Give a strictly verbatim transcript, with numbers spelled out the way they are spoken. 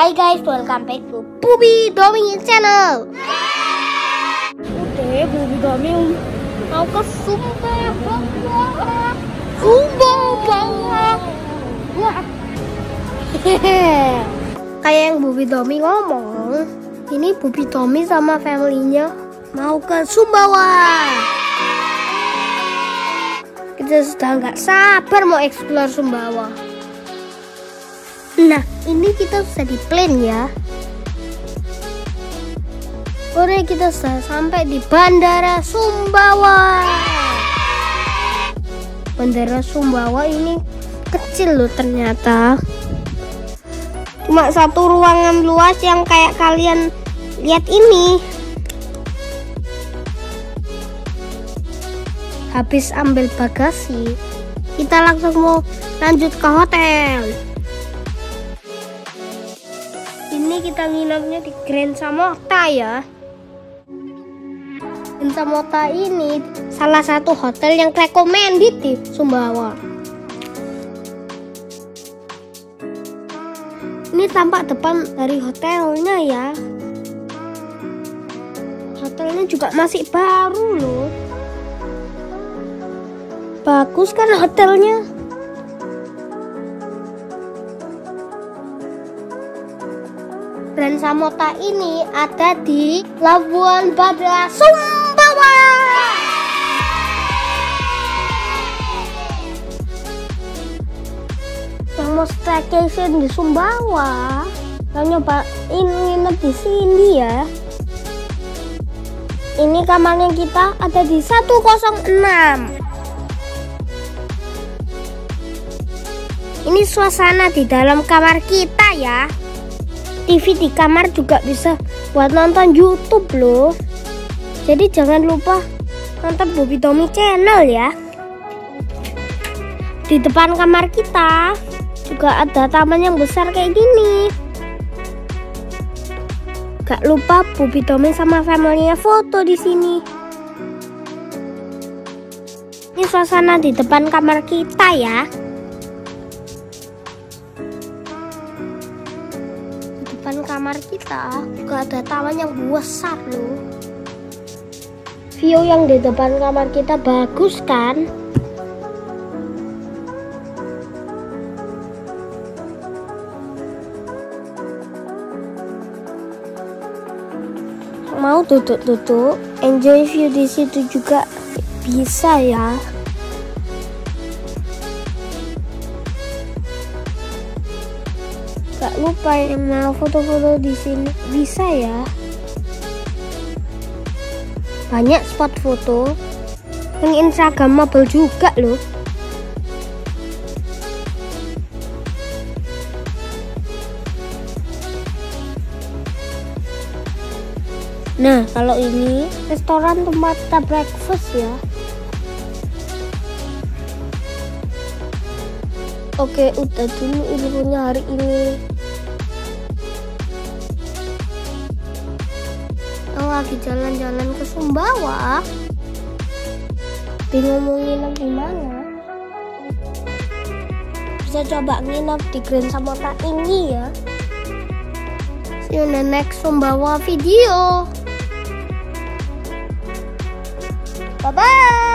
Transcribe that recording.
Hi guys, welcome back to Bubi Domi Channel. Oke, Bubi Domi mau ke Sumbawa. Sumbawa. Wah. Kayak yang Bubi Domi ngomong, ini Bubi Domi sama family-nya mau ke Sumbawa. Kita sudah nggak sabar mau eksplor Sumbawa. Nah, ini kita sudah di plane ya. Oke, kita sudah sampai di Bandara Sumbawa. Bandara Sumbawa ini kecil loh ternyata. Cuma satu ruangan luas yang kayak kalian lihat ini. Habis ambil bagasi, kita langsung mau lanjut ke hotel. Ini kita nginapnya di Grand Samota ya. Grand Samota ini salah satu hotel yang recommended di Sumbawa. Ini tampak depan dari hotelnya ya. Hotelnya juga masih baru loh. Bagus kan hotelnya? Grand Samota ini ada di Labuan Bajo, Sumbawa. Yang mau staycation di Sumbawa, yang nyobain nginep di sini ya. Ini kamarnya kita ada di satu nol enam. Ini suasana di dalam kamar kita ya. T V di kamar juga bisa buat nonton YouTube loh. Jadi jangan lupa nonton Bubi Domi Channel ya. Di depan kamar kita juga ada taman yang besar kayak gini. Gak lupa Bubi Domi sama family-nya foto di sini. Ini suasana di depan kamar kita ya. Depan kamar kita juga ada taman yang besar loh. View yang di depan kamar kita bagus kan? Mau duduk-duduk, enjoy view di situ juga bisa ya. Gak lupa yang mau foto-foto di sini bisa ya. Banyak spot foto, yang instagramable juga loh. Nah, kalau ini restoran tempat kita breakfast ya. Oke, udah dulu ilmunya hari ini. Aku lagi jalan-jalan ke Sumbawa. Bingung mau nginep di mana? Bisa coba nginep di Grand Samota ini ya. See you in the next Sumbawa video. Bye-bye.